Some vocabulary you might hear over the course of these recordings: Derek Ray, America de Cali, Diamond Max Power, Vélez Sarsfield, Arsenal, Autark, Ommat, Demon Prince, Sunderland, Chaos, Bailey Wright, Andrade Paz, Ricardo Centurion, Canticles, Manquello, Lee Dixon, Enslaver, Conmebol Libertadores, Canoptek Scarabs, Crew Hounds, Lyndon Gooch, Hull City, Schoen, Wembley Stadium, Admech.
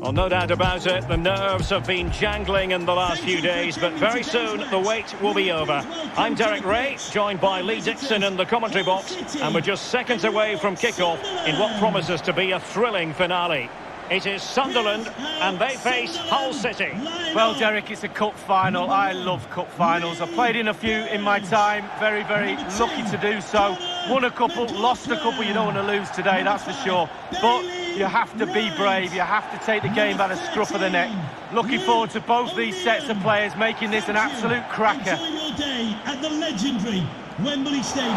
Well, no doubt about it, the nerves have been jangling in the last few days, but very soon the wait will be over. I'm Derek Ray, joined by Lee Dixon in the commentary box, and we're just seconds away from kickoff in what promises to be a thrilling finale. It is Sunderland, and they face Hull City. Well, Derek, it's a cup final. I love cup finals. I've played in a few in my time. Very, very lucky to do so. Won a couple, lost a couple. You don't want to lose today, that's for sure. But you have to be brave, you have to take the game by the scruff of the neck. Looking forward to both these sets of players making this an absolute cracker. Enjoy your day at the legendary Wembley Stadium.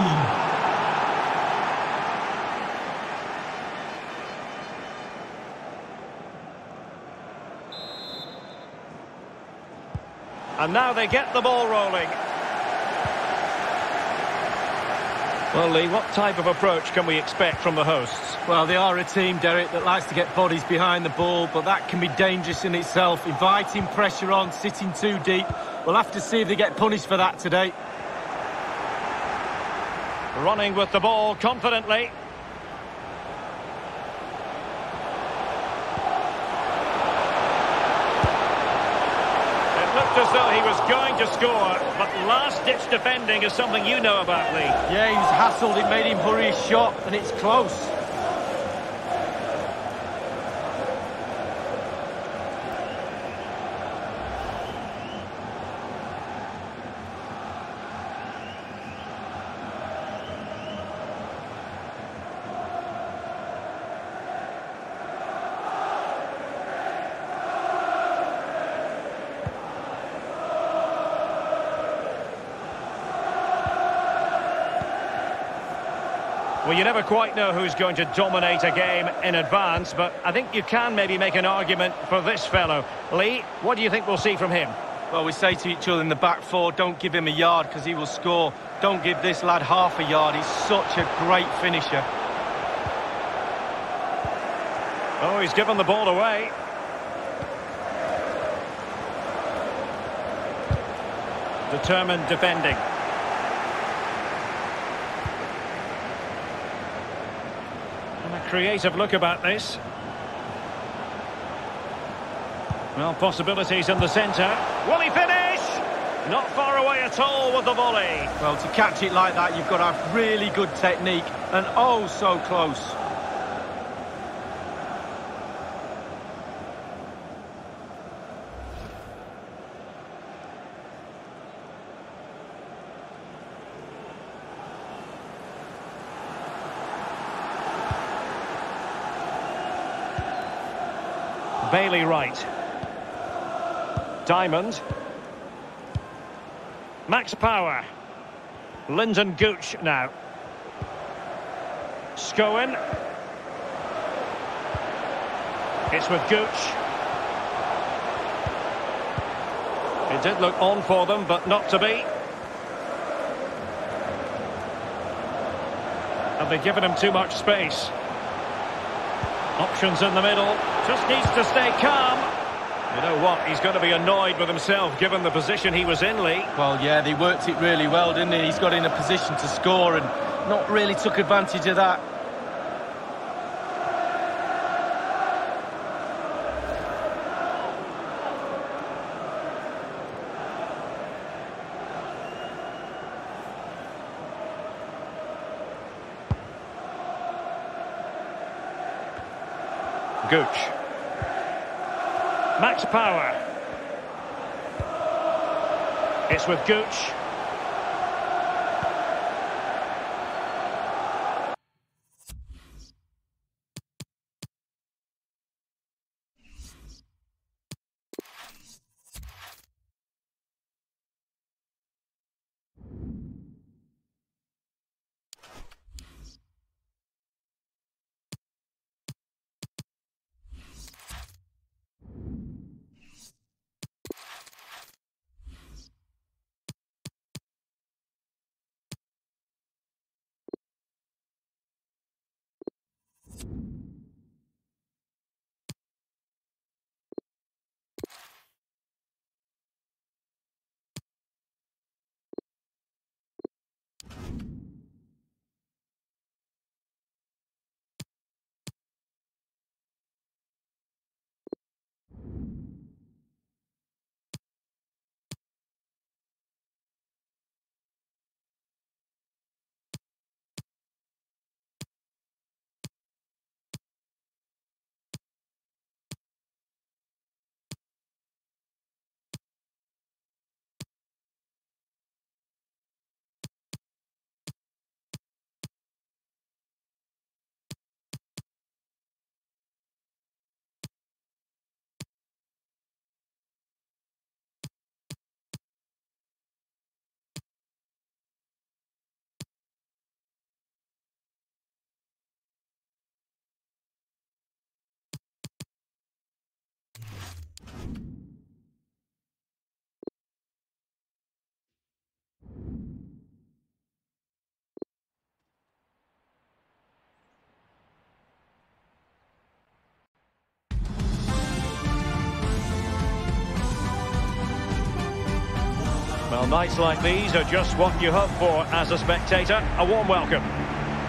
And now they get the ball rolling. Well, Lee, what type of approach can we expect from the hosts? Well, they are a team, Derek, that likes to get bodies behind the ball, but that can be dangerous in itself. Inviting pressure on, sitting too deep. We'll have to see if they get punished for that today. Running with the ball confidently. As though he was going to score, but last-ditch defending is something you know about, Lee. Yeah, he was hassled, it made him hurry his shot, and it's close. Well, you never quite know who's going to dominate a game in advance, but I think you can maybe make an argument for this fellow. Lee, what do you think we'll see from him? Well, we say to each other in the back four, don't give him a yard because he will score. Don't give this lad half a yard. He's such a great finisher. Oh, he's given the ball away. Determined defending. Creative look about this. Well, possibilities in the centre. Will he finish? Not far away at all with the volley. Well, to catch it like that, you've got to have really good technique, and oh, so close. Bailey Wright. Diamond. Max Power. Lyndon Gooch now. Schoen. It's with Gooch. It did look on for them, but not to be. Have they given him too much space? Options in the middle. Just needs to stay calm. You know what? He's going to be annoyed with himself given the position he was in, Lee. Well, yeah, they worked it really well, didn't he? He's got in a position to score, and Not really took advantage of that. Gooch. Max Power. It's with Gooch. Well, nights like these are just what you hope for as a spectator. A warm welcome.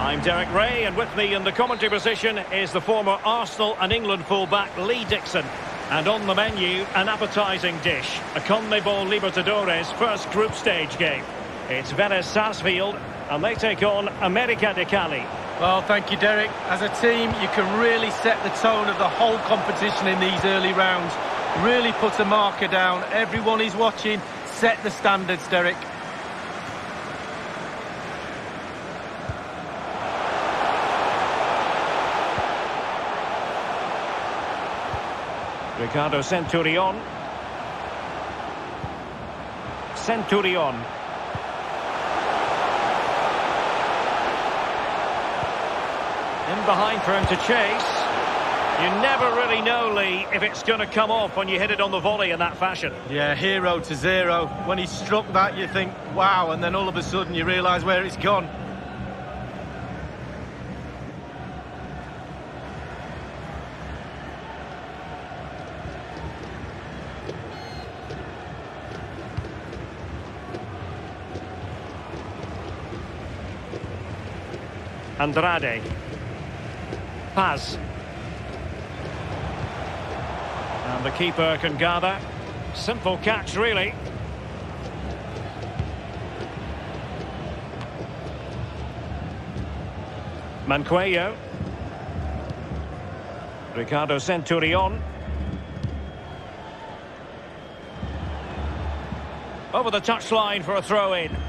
I'm Derek Ray, and with me in the commentary position is the former Arsenal and England fullback Lee Dixon. And on the menu, an appetising dish, a Conmebol Libertadores first group stage game. It's Vélez Sarsfield, and they take on America de Cali. Well, thank you, Derek. As a team, you can really set the tone of the whole competition in these early rounds. Really put a marker down. Everyone is watching. Set the standards, Derek. Ricardo Centurion. Centurion. In behind for him to chase. You never really know, Lee, if it's going to come off when you hit it on the volley in that fashion. Yeah, hero to zero. When he struck that, you think, wow, and then all of a sudden you realise where it's gone. Andrade. Paz. And the keeper can gather. Simple catch, really. Manquello. Ricardo Centurion. Over the touchline for a throw-in.